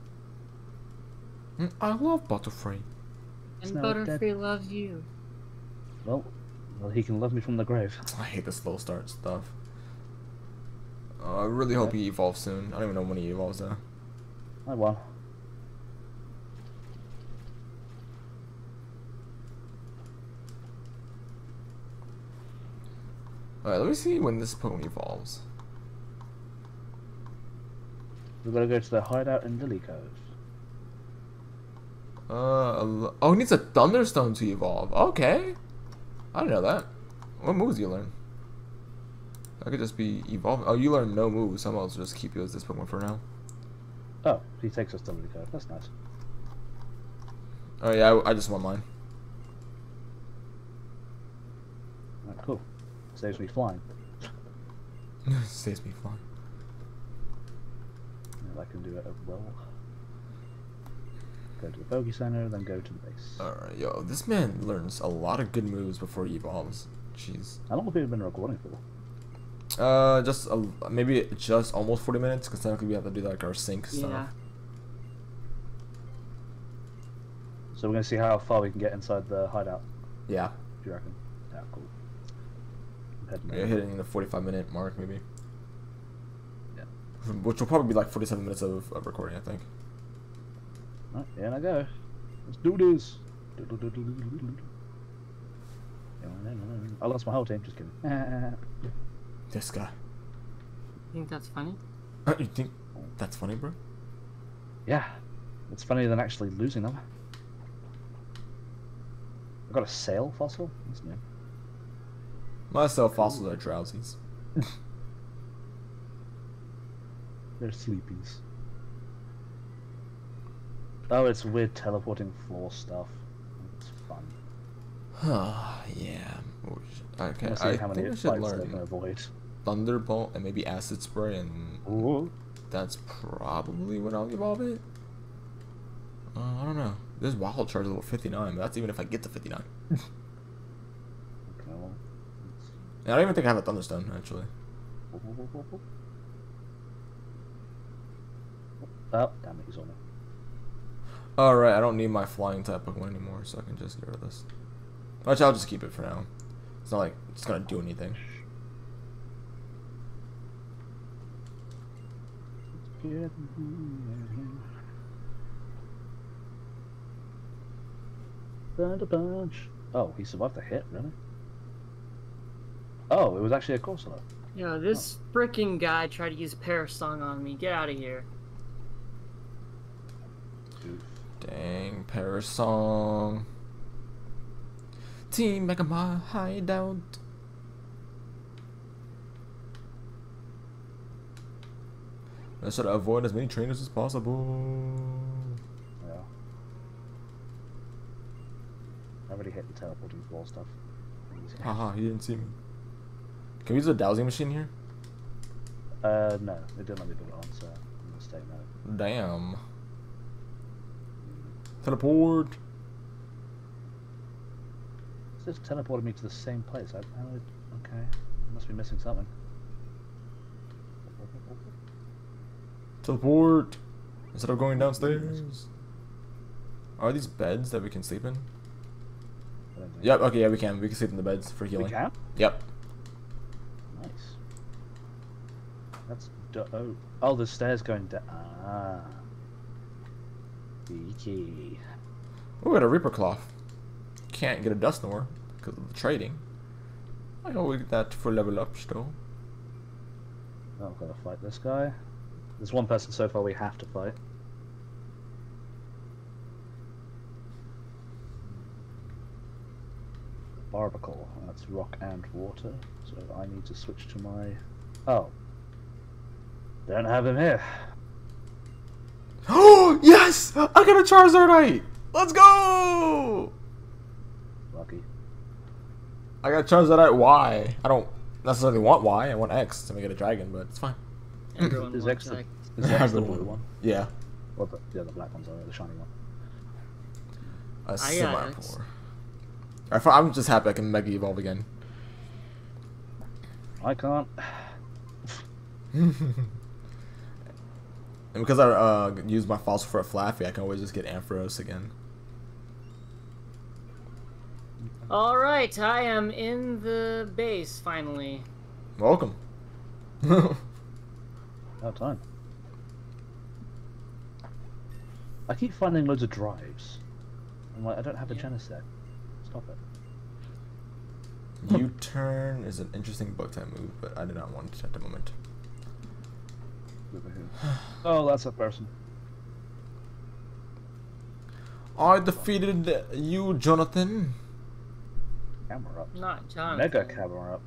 Mm, I love Butterfree. And Butterfree loves you. Well. Well, he can love me from the grave. I hate this slow start stuff. Uh, I really hope he evolves soon. I don't even know when he evolves though. Oh well. Alright, let me see when this pony evolves. We've got to go to the hideout in Lily Cove. Uh, oh, he needs a Thunderstone to evolve. Okay. I didn't know that. What moves do you learn? I could just be evolving. Oh, you learn no moves. Somehow I'll just keep you as this Pokemon for now. Oh, he takes us to Lily Cove. That's nice. Oh, yeah, I, I just want mine. All right, cool. Saves me flying. Saves me flying. And I can do it well. Go to the Bogey Center, then go to the base. Alright, yo, this man learns a lot of good moves before he evolves. Jeez. How long have you been recording for? Uh, just a, maybe just almost forty minutes, because technically we have to do like our sync yeah. stuff. So we're gonna see how far we can get inside the hideout. Yeah. Do you reckon? Yeah, cool. We're hitting the forty-five minute mark, maybe. Yeah. Which will probably be like forty-seven minutes of, of recording, I think. Alright, in I go. Let's do this. Do, do, do, do, do, do, do. I lost my whole team, just kidding. This guy. You think that's funny? Uh, you think that's funny, bro? Yeah. It's funnier than actually losing them. I got a sail fossil? That's new. My cell fossils are drowsies. They're sleepies. Oh, it's weird teleporting floor stuff. It's fun. Oh, yeah. Okay, I, I think I should learn avoid. Thunderbolt and maybe Acid Spray, and Ooh. that's probably when I'll evolve it. Uh, I don't know. This Wild Charge is level fifty-nine, but that's even if I get to fifty-nine. Okay, well. I don't even think I have a Thunderstone, actually. Oh, damn it, he's on it. Alright, I don't need my flying type Pokemon anymore, so I can just get rid of this. Actually, I'll just keep it for now. It's not like it's gonna do anything. Oh, he survived the hit, really? Oh, it was actually a Corsola. Yeah, this oh. freaking guy tried to use Parasong on me. Get out of here. Oof. Dang, Parasong. Team Megama hideout. Let's try to avoid as many trainers as possible. Yeah. I already hit the teleporting wall stuff. Haha, he didn't see me. Can we use a dowsing machine here? Uh, no. It didn't let me do it on, so I'm going to stay now. Damn. Teleport! It's just teleported me to the same place. I, I would, okay. I must be missing something. Teleport! Instead of going downstairs. Are these beds that we can sleep in? Yep, okay, yeah, we can. We can sleep in the beds for healing. We can? Yep. That's dope. Oh, the stairs going down. Ah. Beaky. We got a Reaper Cloth. Can't get a Dust Snore because of the trading. I always get that for level up still. Oh, I've got to fight this guy. There's one person so far we have to fight. Barbacle. That's rock and water. So I need to switch to my. Oh. Don't have him here. Oh, yes! I got a Charizardite! Let's go! Lucky. I got Charizardite Y. I don't necessarily want Y, I want X to make it a dragon, but it's fine. Everyone is X, X the, is X the blue one? Yeah. Well, the, yeah, the black ones are the shiny one. A Simipour. I'm just happy I can Mega Evolve again. I can't. And because I uh, use my fossil for a Flaffy, I can always just get Ampharos again. Alright, I am in the base, finally. Welcome. About time. I keep finding loads of drives. I'm like, I don't have a yeah. Genesect. Stop it. U-turn is an interesting bug time move, but I do not want it at the moment. Oh, that's a person. I defeated you, Jonathan. Camera up. Not Jonathan. Mega camera up.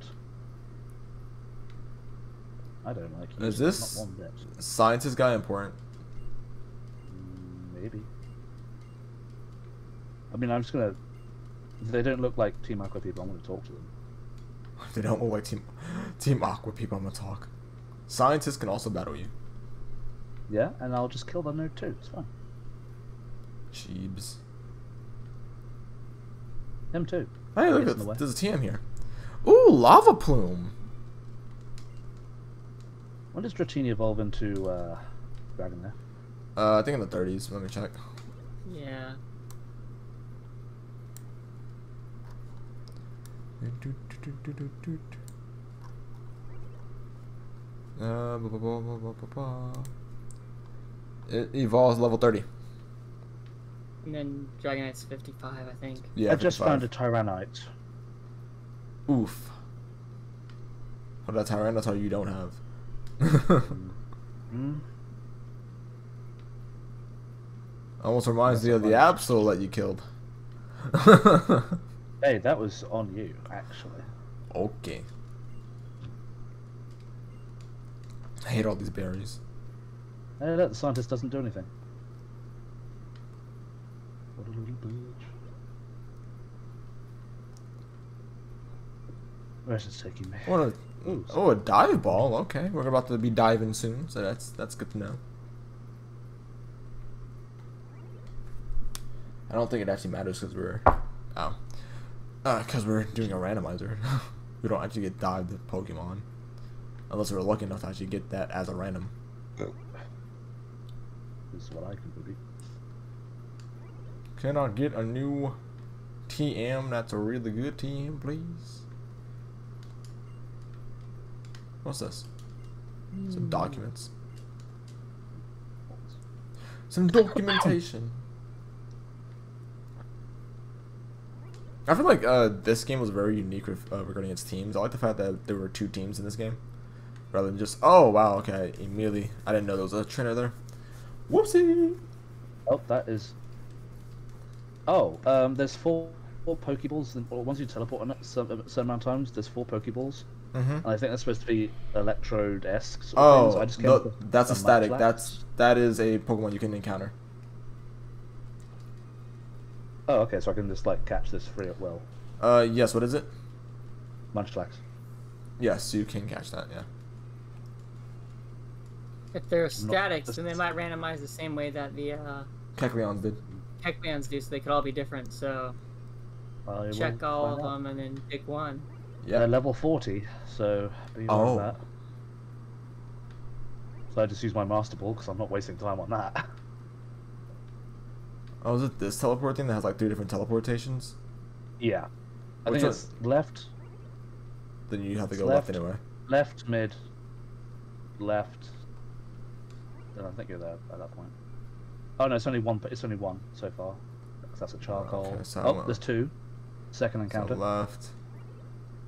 I don't like you. Is this scientist guy important? Maybe. I mean, I'm just gonna. They don't look like Team Aqua people. I'm gonna talk to them. They don't look like Team Team Aqua people. I'm gonna talk. Scientists can also battle you. Yeah, and I'll just kill them there too. It's fine. Jeebs. Them too. Hey, look at the there's a T M here. Ooh, lava plume. When does Dratini evolve into uh, dragon there? Uh, I think in the thirties. Let me check. Yeah. Uh, blah, blah, blah, blah, blah, blah. It evolves level thirty. And then Dragonite's fifty-five, I think. Yeah, I just found a Tyrannite. Oof. What about Tyranitar you don't have? mm-hmm. Almost reminds me of the Absol that you killed. Hey, that was on you, actually. Okay. I hate all these berries. Hey, look, the scientist doesn't do anything. What a little bitch. Where's it taking me? What a Ooh, oh, a dive ball. Okay, we're about to be diving soon, so that's that's good to know. I don't think it actually matters because we're, oh, because uh, we're doing a randomizer. We don't actually get dived with Pokemon, unless we're lucky enough to actually get that as a random. This is what I can do. Can I get a new T M? That's a really good T M, please. What's this? Some documents. Some documentation. I feel like uh, this game was very unique with, uh, regarding its teams. I like the fact that there were two teams in this game. Rather than just, oh wow, okay, immediately. I didn't know there was a trainer there. Whoopsie! Oh, that is... Oh, um, there's four, four Pokeballs. And once you teleport on it, some, a certain amount of times, there's four Pokeballs. Mm-hmm. And I think that's supposed to be Electrode-esque sort of oh, so I just no, that's a static. That's that is a Pokemon you can encounter. Oh, okay. So I can just like catch this free at will. Uh, yes. What is it? Munchlax. Yes, you can catch that. Yeah. If they're statics, not... then they might randomize the same way that the uh, Kecleons did. Kecleons do, so they could all be different. So well, check all of them and then pick one. Yeah, they're level forty, so be aware of that. So I just use my Master Ball because I'm not wasting time on that. Oh, is it this teleport thing that has like three different teleportations? Yeah. I Which think it's left. Then you have to go left, left anyway. Left, mid, left. Then I think you're there at that point. Oh no, it's only one. But it's only one so far. Because that's a charcoal. Oh, okay, so oh there's two. Second encounter. So left.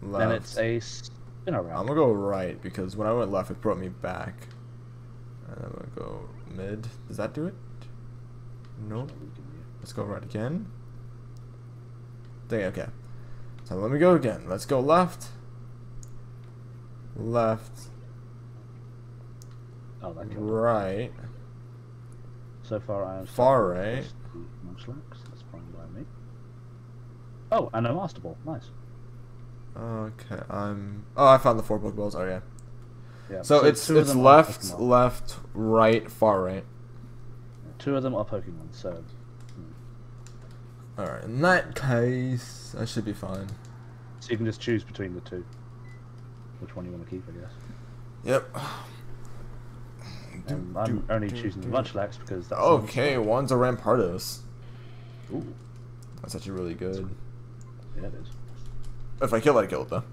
Left. Then it's a spin around. I'm gonna go right because when I went left, it brought me back. And I'm gonna go mid. Does that do it? No. Let's go right again. Dang, okay. So let me go again. Let's go left. Left. Oh, that right. So far, I am far right. That's fine by me. Oh, and a Master Ball. Nice. Okay, I'm. Oh, I found the four Pokeballs. Oh yeah. Yeah. So, so it's it's left, left, right, far right. Two of them are Pokemon. So. Hmm. All right. In that case, I should be fine. So you can just choose between the two. Which one you want to keep, I guess. Yep. And do, I'm do, only do, choosing do. the Munchlax because that's. Okay, one's a Rampardos. Ooh. That's actually really good. Yeah, it is. If I kill, I kill it, though.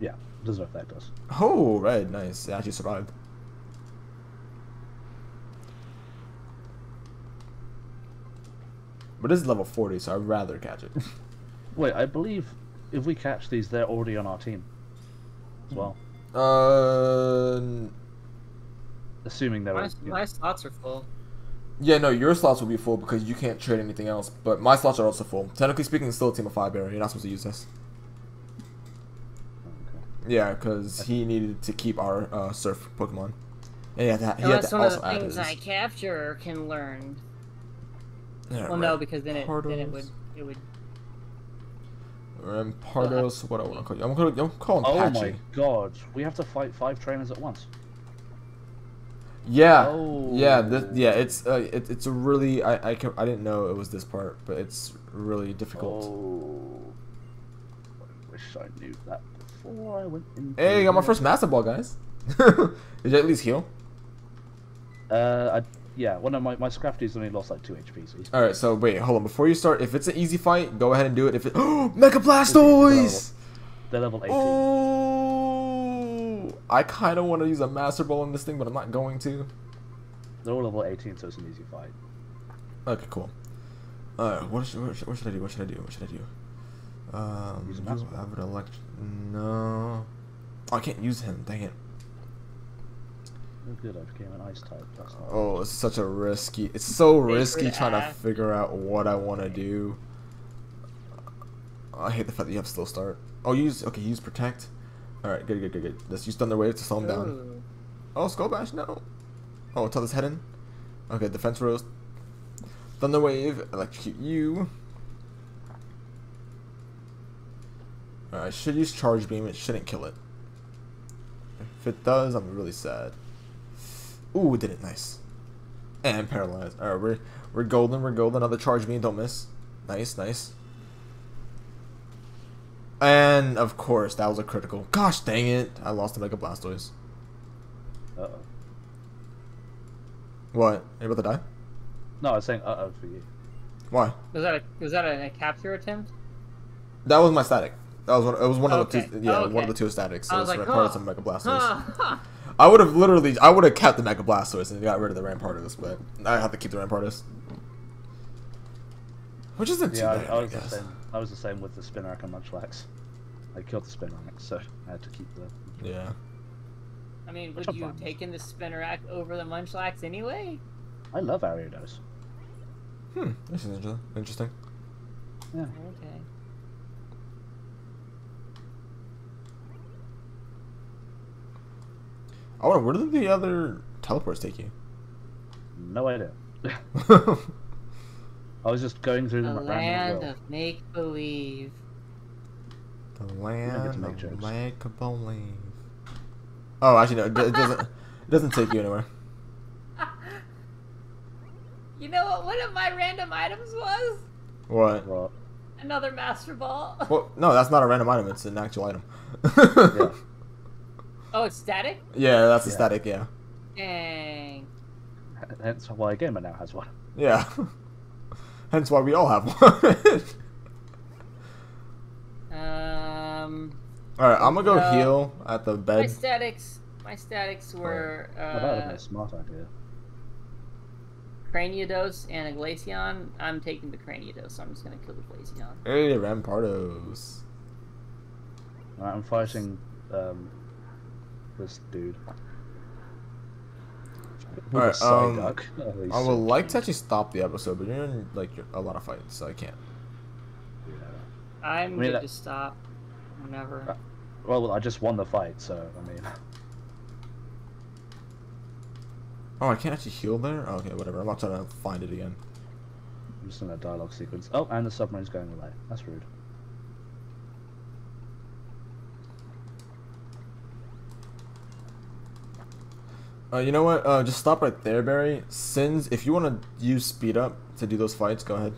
Yeah, it doesn't affect us. Oh, right, nice. It actually survived. But this is level forty, so I'd rather catch it. Wait, I believe if we catch these, they're already on our team as well. Uh, Assuming they're... My, my slots are full. Yeah, no, your slots will be full because you can't trade anything else. But my slots are also full. Technically speaking, it's still a team of five bearer. You're not supposed to use this. Okay. Yeah, because he needed to keep our uh, surf Pokemon. And he had to, he Unless had to one also of the add things his. I capture can learn. Yeah, well, no, because then it then it would it would. Rampardos, uh, what I want to call you? I'm gonna I'm calling oh Patchy. Oh my god, we have to fight five trainers at once. Yeah, oh. yeah, this, yeah. It's uh, it, it's a really I I can, I didn't know it was this part, but it's really difficult. Oh, I wish I knew that before I went in. Hey, I got my first Master Ball, guys. Did you at least heal? Uh, I, yeah. Well, no, my my Scrafty's only lost like two H P. So all right, so wait, hold on. Before you start, if it's an easy fight, go ahead and do it. If it Mega Blastoise, they're level, they're level eighteen. Oh, I kind of want to use a Master Ball in this thing, but I'm not going to. They're all level eighteen, so it's an easy fight. Okay, cool. Uh, what should, what should, what should I do? What should I do? What should I do? Um, use a Master Ball. I have an elect. No, oh, I can't use him. Dang it. Good, I became an ice type. Oh, it's such a risky. It's so risky trying to figure out what I want to do. I hate the fact that you have slow start. Oh, use okay. Use protect. All right, good, good, good, good. Let's use thunder wave to slow him down. Oh, skull bash, no. Oh, tell this head in. Okay, defense rose. Thunder wave, electrocute you. All right, I should use charge beam. It shouldn't kill it. If it does, I'm really sad. Ooh, did it nice. And paralyzed. Alright, we're we're golden, we're golden. Another charge beam, don't miss. Nice, nice. And of course, that was a critical. Gosh dang it. I lost to Mega Blastoise. Uh oh. What? Are you about to die? No, I was saying uh oh for you. Why? Was that a was that a, a capture attempt? That was my static. That was one it was one okay. of the two yeah, oh, okay. one of the two statics. So I was like, oh. some Mega Blastoise. I would have literally, I would have kept the Mega Blastoise and got rid of the Rampardos, but I have to keep the Rampardos. Which isn't too bad, I guess. The same, I was the same with the Spinarak and Munchlax. I killed the Spinarak, so I had to keep the... Yeah. I mean, would you have taken the Spinarak over the Munchlax anyway? I love Ariados. Hmm, this is interesting. Interesting. Yeah. Okay. I wonder, where did the other teleports take you? No idea. I was just going through them at random. The land of make believe. The land of make believe. Oh, actually, no, it doesn't. It doesn't take you anywhere. You know what? One of my random items was. What? What? Another Master Ball. Well, no, that's not a random item. It's an actual item. Yeah. Oh, it's static? Yeah, that's a yeah. static, yeah. Dang. Hence why Gamer now has one. Yeah. Hence why we all have one. um. Alright, I'm gonna go uh, heal at the bed. My statics, my statics were... Oh, uh, well, that would have been a smart idea. Craniados and a Glaceon. I'm taking the Craniados, so I'm just gonna kill the Glaceon. Hey, Rampardos. Alright, I'm fighting... Um, this dude. All right, um, oh, I would like to actually stop the episode, but you're in like a lot of fights, so I can't. I'm I mean, good that... to stop whenever. Uh, well, I just won the fight, so I mean. Oh, I can't actually heal there. Okay, whatever. I'm not trying to find it again. I'm just in that dialogue sequence. Oh, and the submarine's going away. That's rude. Uh, you know what? Uh, just stop right there, Barry. Sins, if you want to use speed up to do those fights, go ahead.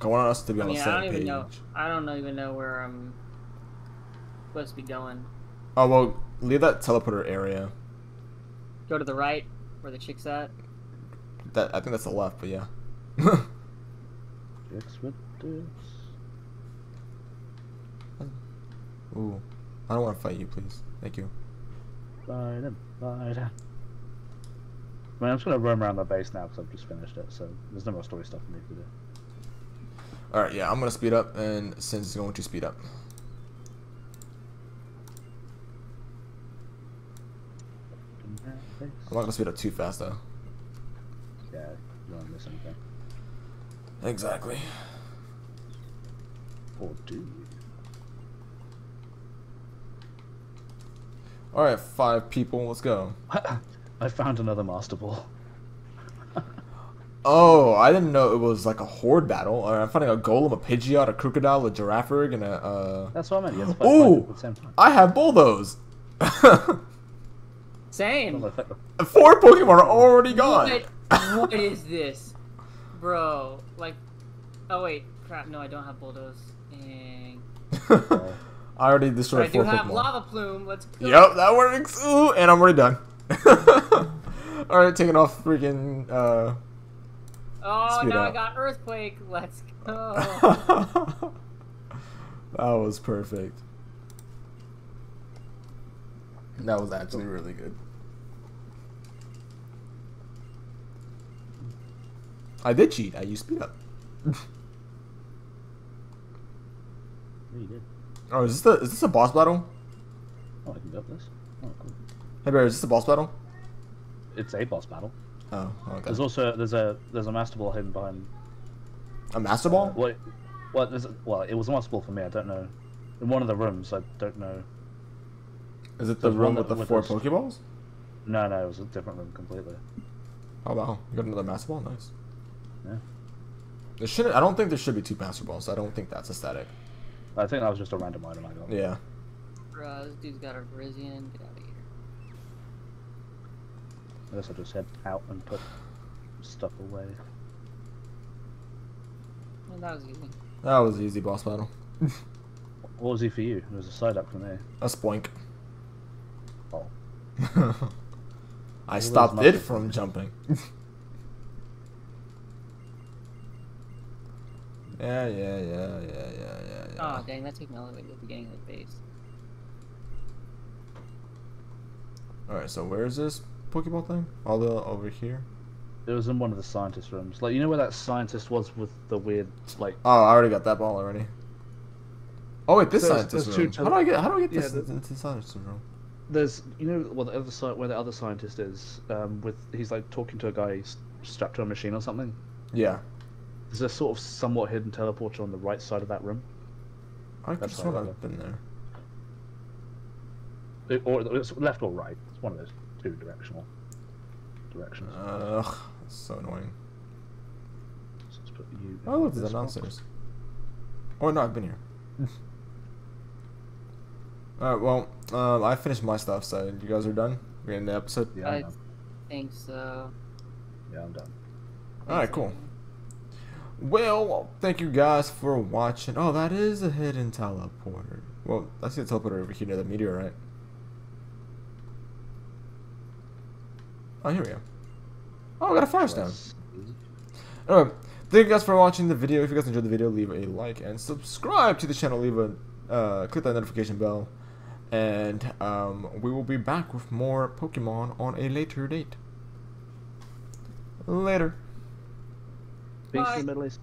I want us to be on I mean, the same I don't even page. Know. I don't even know where I'm supposed to be going. Oh, well, leave that teleporter area. Go to the right, where the chick's at. That I think that's the left, but yeah. Chicks with this. Ooh, I don't want to fight you, please. Thank you. Bye then. I mean, I'm just going to roam around the base now because I've just finished it, so there's no more story stuff for me to do. Alright, yeah, I'm gonna speed up, and Sin's is going to speed up. I'm not gonna speed up too fast though. Yeah, you wanna miss anything. Exactly. Oh, dude. Alright, five people, let's go. I found another Master Ball. Oh, I didn't know it was like a horde battle. Right, I'm finding a golem, a Pidgeot, a Crocodile, a Girafarig, and a... Uh... That's what I meant. Yes, oh, I have Bulldoze. Same. Four Pokemon are already gone. What, what is this? Bro, like... Oh, wait. Crap, no, I don't have Bulldoze. And... I already destroyed four Pokemon. I do have Lava Plume. Let's go. Yep, that works. Ooh, and I'm already done. Alright, taking off freaking... Uh... Oh, Speed now out. I got Earthquake. Let's go. That was perfect. That was actually really good. I did cheat. I used speed up. Yeah, you did. Oh, is this the is this a boss battle? Oh, I can build this. Oh, cool. Hey, Barry, is this a boss battle? It's a boss battle. Oh, okay. There's also there's a there's a Master Ball hidden behind. A Master Ball? Uh, well, well, there's a, well, it was a Master Ball for me. I don't know. In one of the rooms, I don't know. Is it the there's room with the with four Pokeballs? No, no, it was a different room completely. Oh wow, you got another Master Ball, nice. Yeah. There shouldn't. I don't think there should be two Master Balls. So I don't think that's a static. I think that was just a random item I got. Yeah. Bruh, this dude's got a Virizion. Get out of here. I guess I just head out and put stuff away. Well, that was easy. That was easy boss battle. What was he for you? It was a side up for me. A Spoink. Oh. I stopped it from jumping. yeah, yeah, yeah, yeah, yeah, yeah, yeah. Oh, dang, that took me all the way to the beginning of the base. Alright, so where is this Pokeball thing? All the over here. It was in one of the scientist rooms. Like, you know where that scientist was with the weird, like. Oh, I already got that ball already. Oh wait, this so scientist room. How do I get? How do I get this yeah, into the scientist room? There's, you know, well, the other side where the other scientist is, um, with he's like talking to a guy strapped to a machine or something. Yeah. There's a sort of somewhat hidden teleporter on the right side of that room. I just swear I've been there. It, or it's left or right. It's one of those. Directional directions. Ugh, that's so annoying. So let's put you oh, look, there's downstairs. Oh, no, I've been here. Alright, well, um, I finished my stuff, so you guys are done? We're in the episode? Yeah, I'm I done. think so. Yeah, I'm done. Alright, cool. Well, thank you guys for watching. Oh, that is a hidden teleporter. Well, I see a teleporter over here near the meteorite. Oh, here we go. Oh, I got a Firestone. Anyway, thank you guys for watching the video. If you guys enjoyed the video, leave a like and subscribe to the channel. Leave a uh, click that notification bell, and um, we will be back with more Pokemon on a later date. Later. Peace in the Middle East.